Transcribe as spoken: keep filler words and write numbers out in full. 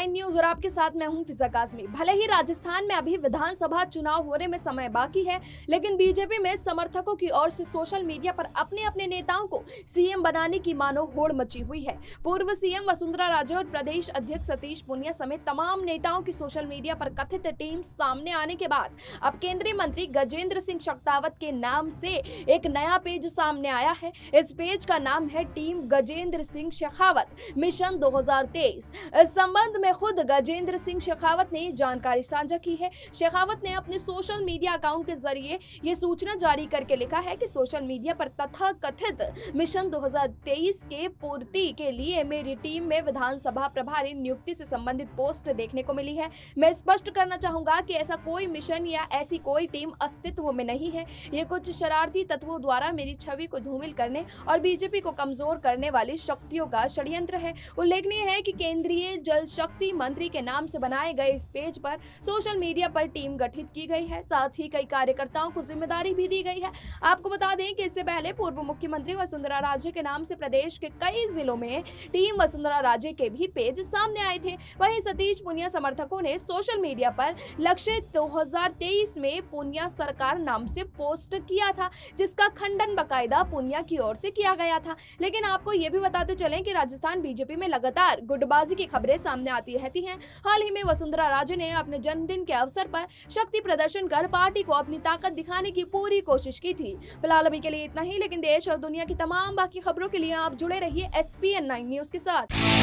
Nine news और आपके साथ मैं हूं फिजा कासमी। भले ही राजस्थान में अभी विधानसभा चुनाव होने में समय बाकी है, लेकिन बीजेपी में समर्थकों की ओर से सोशल मीडिया पर अपने अपने नेताओं को सीएम बनाने की मानो होड़ मची हुई है। पूर्व सीएम वसुंधरा राजे और प्रदेश अध्यक्ष सतीश पुनिया समेत तमाम नेताओं की सोशल मीडिया पर कथित टीम सामने आने के बाद अब केंद्रीय मंत्री गजेंद्र सिंह शक्तावत के नाम से एक नया पेज सामने आया है। इस पेज का नाम है टीम गजेंद्र सिंह शेखावत मिशन दो हजार तेईस। इस संबंध में खुद गजेंद्र सिंह शेखावत ने जानकारी साझा की है। शेखावत ने अपने सोशल मीडिया अकाउंट के जरिए ये सूचना जारी करके लिखा है कि सोशल मीडिया पर तथाकथित मिशन दो हजार तेईस के पूर्ति के लिए मेरी टीम में विधानसभा प्रभारी नियुक्ति से संबंधित पोस्ट देखने को मिली है। मैं स्पष्ट करना चाहूंगा कि ऐसा कोई मिशन या ऐसी कोई टीम अस्तित्व में नहीं है। ये कुछ शरारती तत्वों द्वारा मेरी छवि को धूमिल करने और बीजेपी को कमजोर करने वाली शक्तियों का षड्यंत्र है। उल्लेखनीय है कि केंद्रीय जल शक्ति मंत्री के नाम से बनाए गए इस पेज पर सोशल मीडिया पर टीम गठित की गई है, साथ ही कई कार्यकर्ताओं को जिम्मेदारी भी दी गई है। आपको बता दें कि इससे पहले पूर्व मुख्यमंत्री वसुंधरा राजे के नाम से प्रदेश के कई जिलों में टीम वसुंधरा राजे के भी पेज सामने आए थे। वहीं सतीश पुनिया समर्थकों ने सोशल मीडिया पर लक्ष्य दो हजार तेईस में पुनिया सरकार नाम से पोस्ट किया था, जिसका खंडन बाकायदा पुनिया की ओर से किया गया था। लेकिन आपको ये भी बताते चलें कि राजस्थान बीजेपी में लगातार गुटबाजी की खबरें सामने आती रहती हैं। हाल ही में वसुंधरा राजे ने अपने जन्मदिन के अवसर पर शक्ति प्रदर्शन कर पार्टी को अपनी ताकत दिखाने की पूरी कोशिश की थी। फिलहाल अभी के लिए इतना ही, लेकिन देश और दुनिया की तमाम बाकी खबरों के लिए आप जुड़े रहिए S P N nine news के साथ।